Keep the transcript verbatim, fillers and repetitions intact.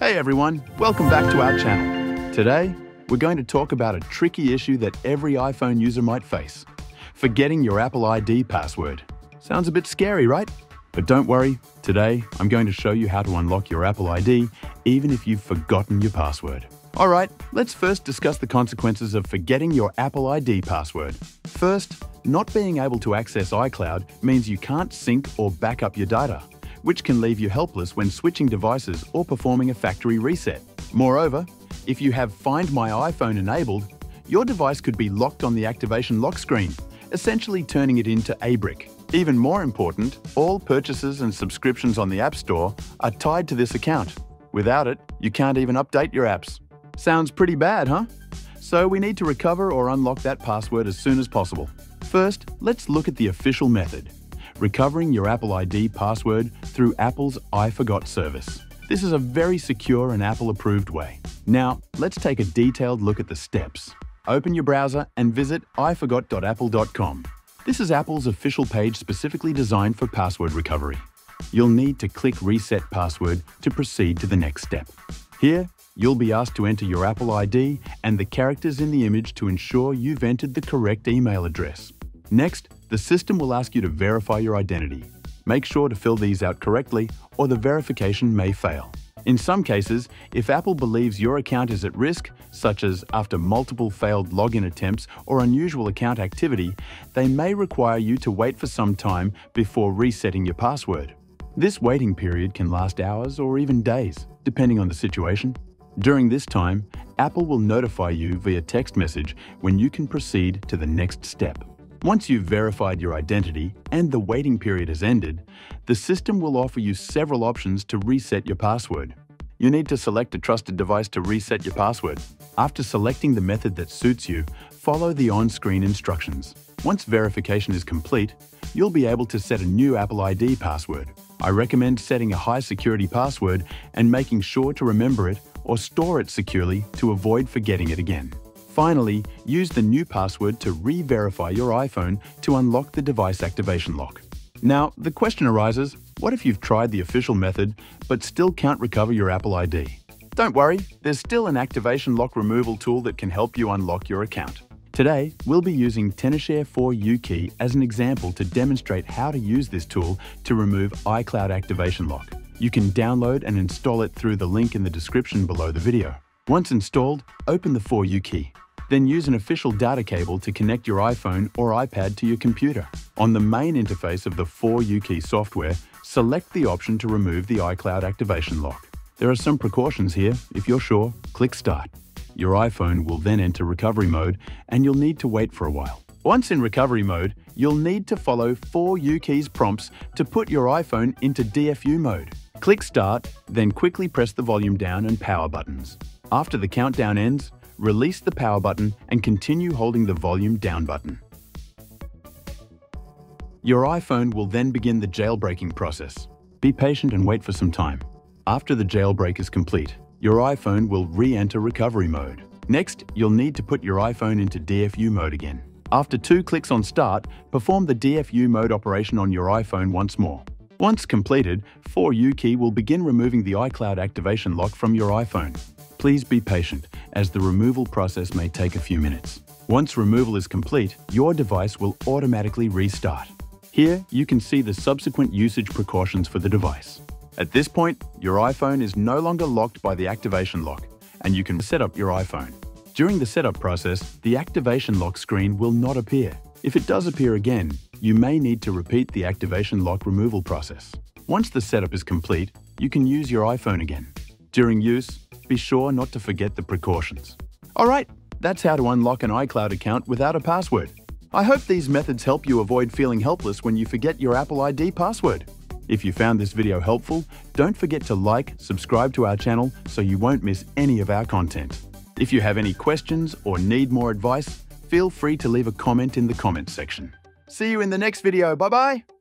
Hey everyone, welcome back to our channel. Today, we're going to talk about a tricky issue that every iPhone user might face, forgetting your Apple I D password. Sounds a bit scary, right? But don't worry, today I'm going to show you how to unlock your Apple I D even if you've forgotten your password. All right, let's first discuss the consequences of forgetting your Apple I D password. First, not being able to access iCloud means you can't sync or back up your data, which can leave you helpless when switching devices or performing a factory reset. Moreover, if you have Find My iPhone enabled, your device could be locked on the activation lock screen, essentially turning it into a brick. Even more important, all purchases and subscriptions on the App Store are tied to this account. Without it, you can't even update your apps. Sounds pretty bad, huh? So we need to recover or unlock that password as soon as possible. First, let's look at the official method. Recovering your Apple I D password through Apple's iForgot service. This is a very secure and Apple-approved way. Now, let's take a detailed look at the steps. Open your browser and visit i forgot dot apple dot com. This is Apple's official page specifically designed for password recovery. You'll need to click Reset Password to proceed to the next step. Here, you'll be asked to enter your Apple I D and the characters in the image to ensure you've entered the correct email address. Next, the system will ask you to verify your identity. Make sure to fill these out correctly or the verification may fail. In some cases, if Apple believes your account is at risk, such as after multiple failed login attempts or unusual account activity, they may require you to wait for some time before resetting your password. This waiting period can last hours or even days, depending on the situation. During this time, Apple will notify you via text message when you can proceed to the next step. Once you've verified your identity and the waiting period has ended, the system will offer you several options to reset your password. You need to select a trusted device to reset your password. After selecting the method that suits you, follow the on-screen instructions. Once verification is complete, you'll be able to set a new Apple I D password. I recommend setting a high-security password and making sure to remember it or store it securely to avoid forgetting it again. Finally, use the new password to re-verify your iPhone to unlock the device activation lock. Now, the question arises, what if you've tried the official method but still can't recover your Apple I D? Don't worry, there's still an activation lock removal tool that can help you unlock your account. Today, we'll be using Tenorshare four u key as an example to demonstrate how to use this tool to remove iCloud activation lock. You can download and install it through the link in the description below the video. Once installed, open the four u key. Then use an official data cable to connect your iPhone or iPad to your computer. On the main interface of the four u key software, select the option to remove the iCloud activation lock. There are some precautions here. If you're sure, click Start. Your iPhone will then enter recovery mode and you'll need to wait for a while. Once in recovery mode, you'll need to follow four u key's prompts to put your iPhone into D F U mode. Click Start, then quickly press the volume down and power buttons. After the countdown ends, release the power button and continue holding the volume down button. Your iPhone will then begin the jailbreaking process. Be patient and wait for some time. After the jailbreak is complete, your iPhone will re-enter recovery mode. Next, you'll need to put your iPhone into D F U mode again. After two clicks on Start, perform the D F U mode operation on your iPhone once more. Once completed, four u key will begin removing the iCloud activation lock from your iPhone. Please be patient, as the removal process may take a few minutes. Once removal is complete, your device will automatically restart. Here, you can see the subsequent usage precautions for the device. At this point, your iPhone is no longer locked by the activation lock, and you can set up your iPhone. During the setup process, the activation lock screen will not appear. If it does appear again, you may need to repeat the activation lock removal process. Once the setup is complete, you can use your iPhone again. During use, be sure not to forget the precautions. All right, that's how to unlock an iCloud account without a password. I hope these methods help you avoid feeling helpless when you forget your Apple I D password. If you found this video helpful, don't forget to like, subscribe to our channel so you won't miss any of our content. If you have any questions or need more advice, feel free to leave a comment in the comments section. See you in the next video, bye-bye!